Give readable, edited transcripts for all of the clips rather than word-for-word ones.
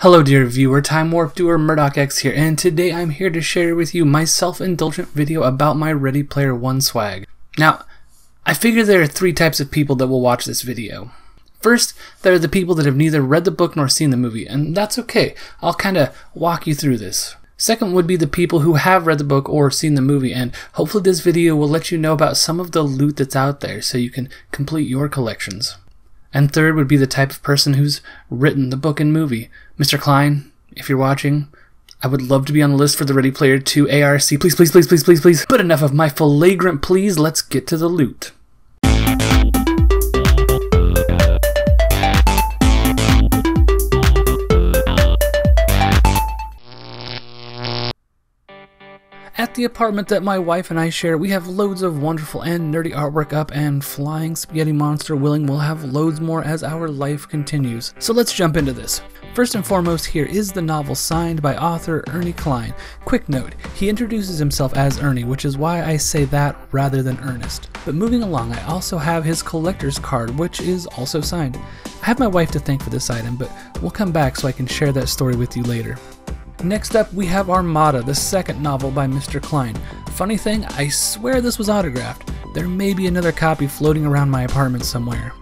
Hello dear viewer, Time Warp doer MurdockEx here, and today I'm here to share with you my self-indulgent video about my Ready Player One swag. Now, I figure there are three types of people that will watch this video. First, there are the people that have neither read the book nor seen the movie, and that's okay, I'll kinda walk you through this. Second would be the people who have read the book or seen the movie, and hopefully this video will let you know about some of the loot that's out there so you can complete your collections. And third would be the type of person who's written the book and movie. Mr. Cline, if you're watching, I would love to be on the list for the Ready Player 2 ARC. Please, please, please, please, please, please. But enough of my flagrant please, let's get to the loot. At the apartment that my wife and I share, we have loads of wonderful and nerdy artwork up, and flying spaghetti monster willing we'll have loads more as our life continues. So let's jump into this. First and foremost, here is the novel signed by author Ernie Cline. Quick note, he introduces himself as Ernie, which is why I say that rather than Ernest. But moving along, I also have his collector's card, which is also signed. I have my wife to thank for this item, but we'll come back so I can share that story with you later. Next up, we have Armada, the second novel by Mr. Cline. Funny thing, I swear this was autographed. There may be another copy floating around my apartment somewhere.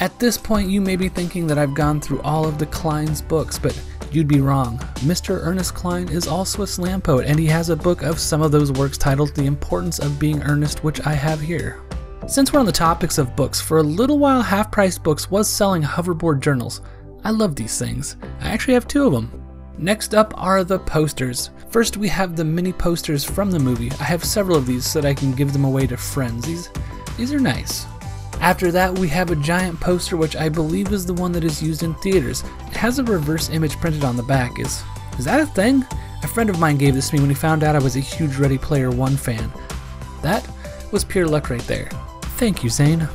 At this point, you may be thinking that I've gone through all of the Cline's books, but you'd be wrong. Mr. Ernest Cline is also a slam poet, and he has a book of some of those works titled The Importance of Being Earnest, which I have here. Since we're on the topics of books, for a little while Half Price Books was selling hoverboard journals. I love these things. I actually have two of them. Next up are the posters. First, we have the mini posters from the movie. I have several of these so that I can give them away to friends. These are nice. After that, we have a giant poster, which I believe is the one that is used in theaters. It has a reverse image printed on the back. Is that a thing? A friend of mine gave this to me when he found out I was a huge Ready Player One fan. That was pure luck right there. Thank you, Zane.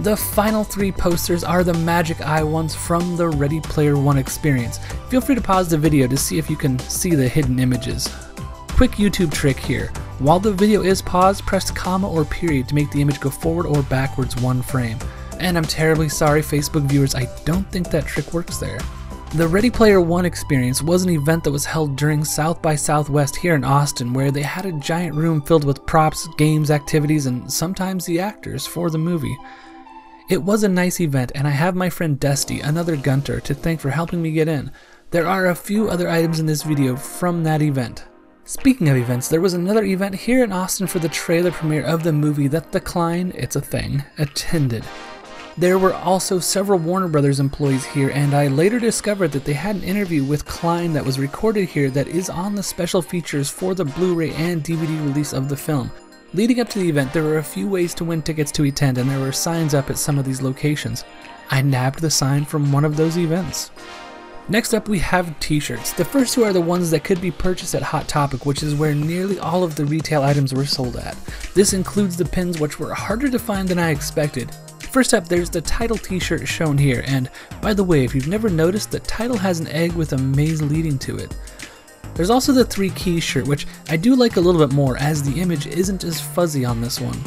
The final three posters are the Magic Eye ones from the Ready Player One experience. Feel free to pause the video to see if you can see the hidden images. Quick YouTube trick here. While the video is paused, press comma or period to make the image go forward or backwards one frame. And I'm terribly sorry, Facebook viewers, I don't think that trick works there. The Ready Player One experience was an event that was held during South by Southwest here in Austin, where they had a giant room filled with props, games, activities, and sometimes the actors for the movie. It was a nice event, and I have my friend Dusty, another Gunter, to thank for helping me get in. There are a few other items in this video from that event. Speaking of events, there was another event here in Austin for the trailer premiere of the movie that the Cline, it's a thing, attended. There were also several Warner Brothers employees here, and I later discovered that they had an interview with Cline that was recorded here that is on the special features for the Blu-ray and DVD release of the film. Leading up to the event, there were a few ways to win tickets to attend, and there were signs up at some of these locations. I nabbed the sign from one of those events. Next up, we have t-shirts. The first two are the ones that could be purchased at Hot Topic, which is where nearly all of the retail items were sold at. This includes the pins, which were harder to find than I expected. First up, there's the title t-shirt shown here, and by the way, if you've never noticed, the title has an egg with a maze leading to it. There's also the 3 Keys shirt, which I do like a little bit more as the image isn't as fuzzy on this one.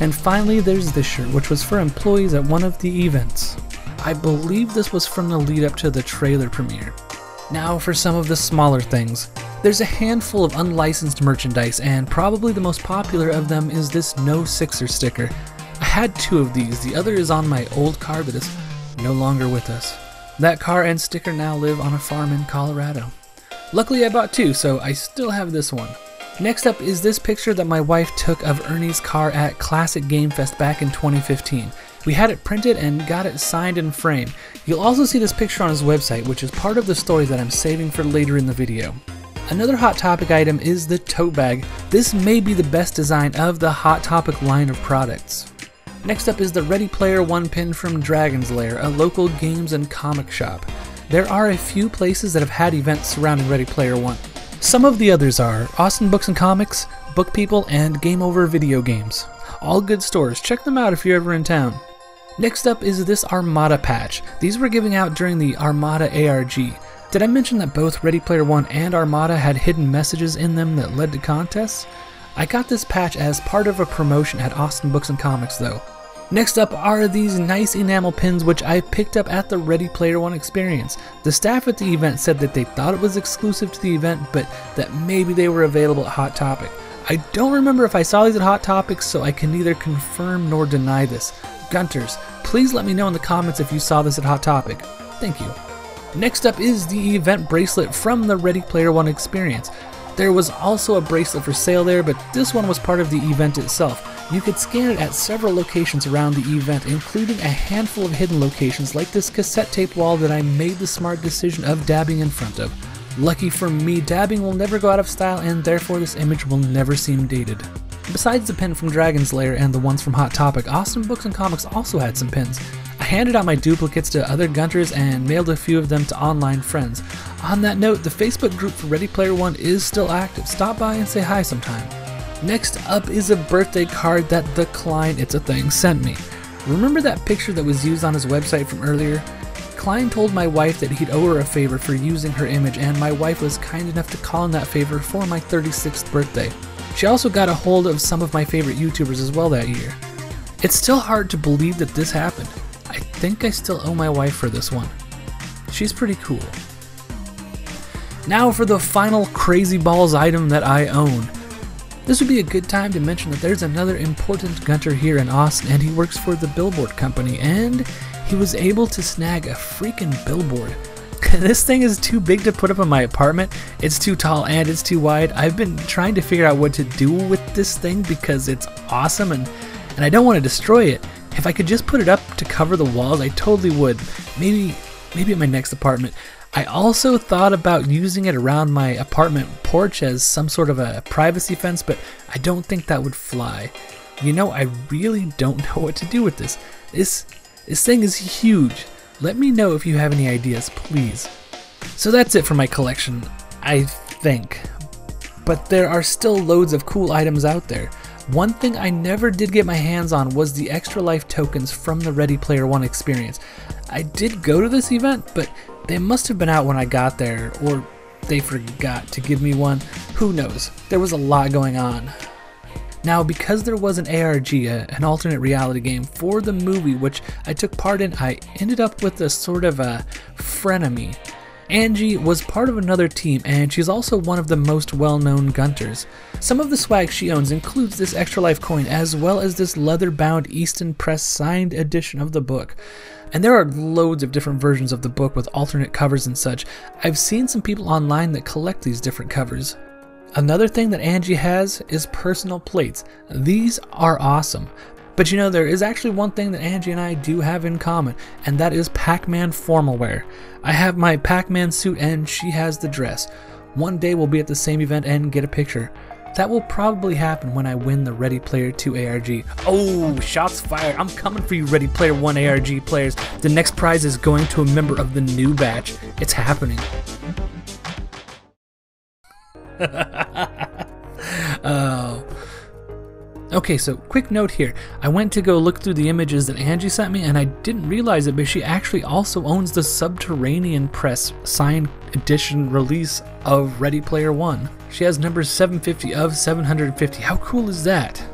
And finally, there's this shirt, which was for employees at one of the events. I believe this was from the lead up to the trailer premiere. Now for some of the smaller things. There's a handful of unlicensed merchandise, and probably the most popular of them is this No Sixer sticker. I had two of these, the other is on my old car that is no longer with us. That car and sticker now live on a farm in Colorado. Luckily I bought two, so I still have this one. Next up is this picture that my wife took of Ernie's car at Classic Game Fest back in 2015. We had it printed and got it signed and framed. You'll also see this picture on his website, which is part of the story that I'm saving for later in the video. Another Hot Topic item is the tote bag. This may be the best design of the Hot Topic line of products. Next up is the Ready Player One pin from Dragon's Lair, a local games and comic shop. There are a few places that have had events surrounding Ready Player One. Some of the others are Austin Books and Comics, Book People, and Game Over Video Games. All good stores, check them out if you're ever in town. Next up is this Armada patch. These were giving out during the Armada ARG. Did I mention that both Ready Player One and Armada had hidden messages in them that led to contests? I got this patch as part of a promotion at Austin Books and Comics though. Next up are these nice enamel pins which I picked up at the Ready Player One experience. The staff at the event said that they thought it was exclusive to the event, but that maybe they were available at Hot Topic. I don't remember if I saw these at Hot Topics, so I can neither confirm nor deny this. Gunters, please let me know in the comments if you saw this at Hot Topic. Thank you. Next up is the event bracelet from the Ready Player One experience. There was also a bracelet for sale there, but this one was part of the event itself. You could scan it at several locations around the event, including a handful of hidden locations like this cassette tape wall that I made the smart decision of dabbing in front of. Lucky for me, dabbing will never go out of style, and therefore this image will never seem dated. Besides the pin from Dragon's Lair and the ones from Hot Topic, Austin Books and Comics also had some pins. I handed out my duplicates to other Gunters and mailed a few of them to online friends. On that note, the Facebook group for Ready Player One is still active. Stop by and say hi sometime. Next up is a birthday card that the Cline It's a Thing sent me. Remember that picture that was used on his website from earlier? Cline told my wife that he'd owe her a favor for using her image, and my wife was kind enough to call in that favor for my 36th birthday. She also got a hold of some of my favorite YouTubers as well that year. It's still hard to believe that this happened. I think I still owe my wife for this one. She's pretty cool. Now for the final Crazy Balls item that I own. This would be a good time to mention that there's another important Gunter here in Austin, and he works for the Billboard Company, and he was able to snag a freaking billboard. This thing is too big to put up in my apartment. It's too tall and it's too wide. I've been trying to figure out what to do with this thing because it's awesome, and I don't want to destroy it. If I could just put it up to cover the walls, I totally would. Maybe in my next apartment. I also thought about using it around my apartment porch as some sort of a privacy fence, but I don't think that would fly. You know, I really don't know what to do with this. This thing is huge. Let me know if you have any ideas, please. So that's it for my collection, I think. But there are still loads of cool items out there. One thing I never did get my hands on was the Extra Life tokens from the Ready Player One experience. I did go to this event, but they must have been out when I got there, or they forgot to give me one. Who knows? There was a lot going on. Now, because there was an ARG, an alternate reality game for the movie which I took part in, I ended up with a sort of a frenemy. Angie was part of another team, and she's also one of the most well-known Gunters. Some of the swag she owns includes this Extra Life coin, as well as this leather-bound Easton Press signed edition of the book. And there are loads of different versions of the book with alternate covers and such. I've seen some people online that collect these different covers. Another thing that Angie has is personal plates. These are awesome. But you know, there is actually one thing that Angie and I do have in common, and that is Pac-Man formal wear. I have my Pac-Man suit and she has the dress. One day we'll be at the same event and get a picture. That will probably happen when I win the Ready Player 2 ARG. Oh, shots fired. I'm coming for you, Ready Player 1 ARG players. The next prize is going to a member of the new batch. It's happening. Oh. Okay, so quick note here. I went to go look through the images that Angie sent me, and I didn't realize it, but she actually also owns the Subterranean Press signed edition release of Ready Player One. She has numbers 750 of 750. How cool is that?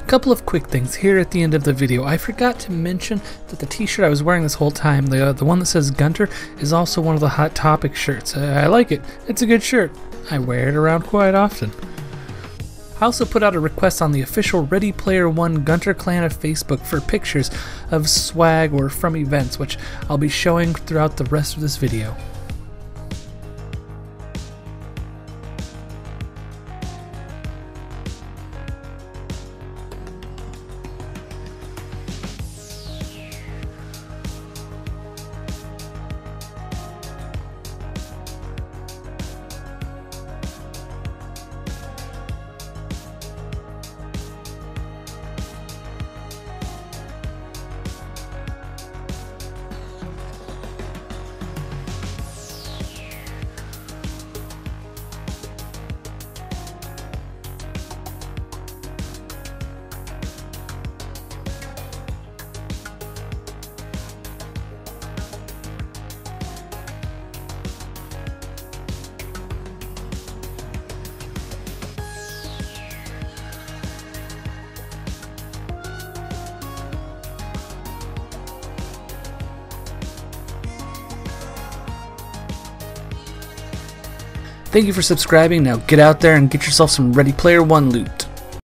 A couple of quick things here at the end of the video. I forgot to mention that the t-shirt I was wearing this whole time, the one that says Gunter, is also one of the Hot Topic shirts. I like it. It's a good shirt. I wear it around quite often. I also put out a request on the official Ready Player One Gunter Clan of Facebook for pictures of swag or from events, which I'll be showing throughout the rest of this video. Thank you for subscribing. Now get out there and get yourself some Ready Player One loot.